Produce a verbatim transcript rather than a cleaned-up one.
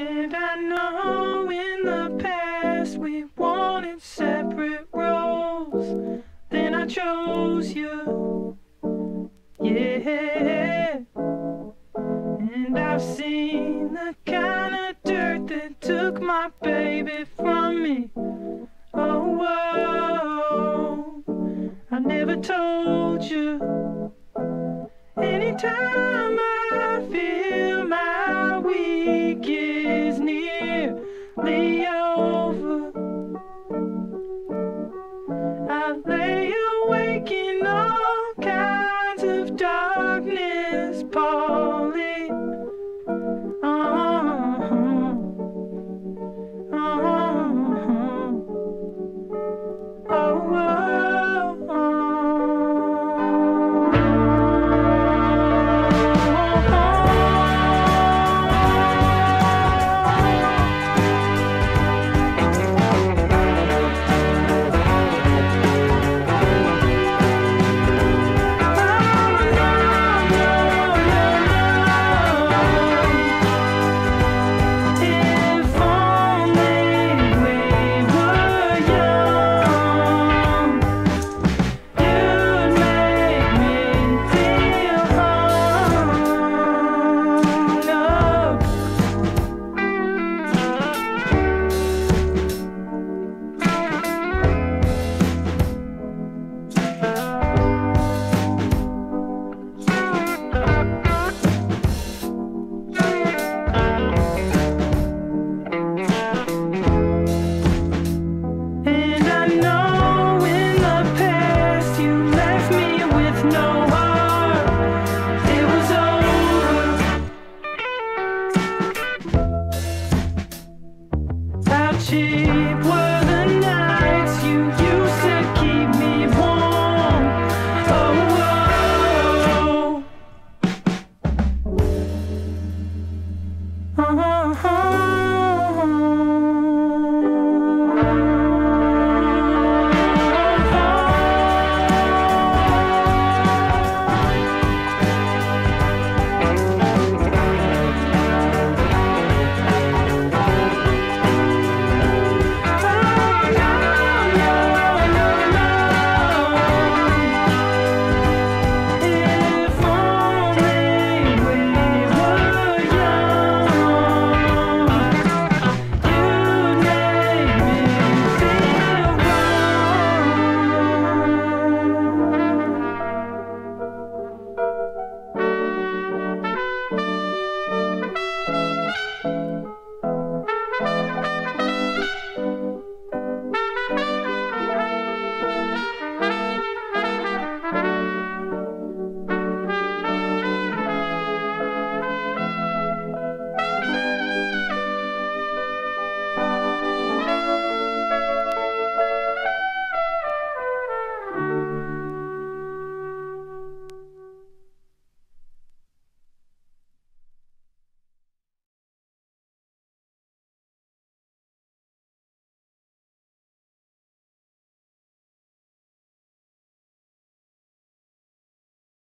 And I know in the past we wanted separate roles. Then I chose you, yeah. And I've seen the kind of dirt that took my baby from me. Oh, whoa. I never told you. Anytime I feel my week is nearly over, I lay awake in all kinds of darkness, Paul.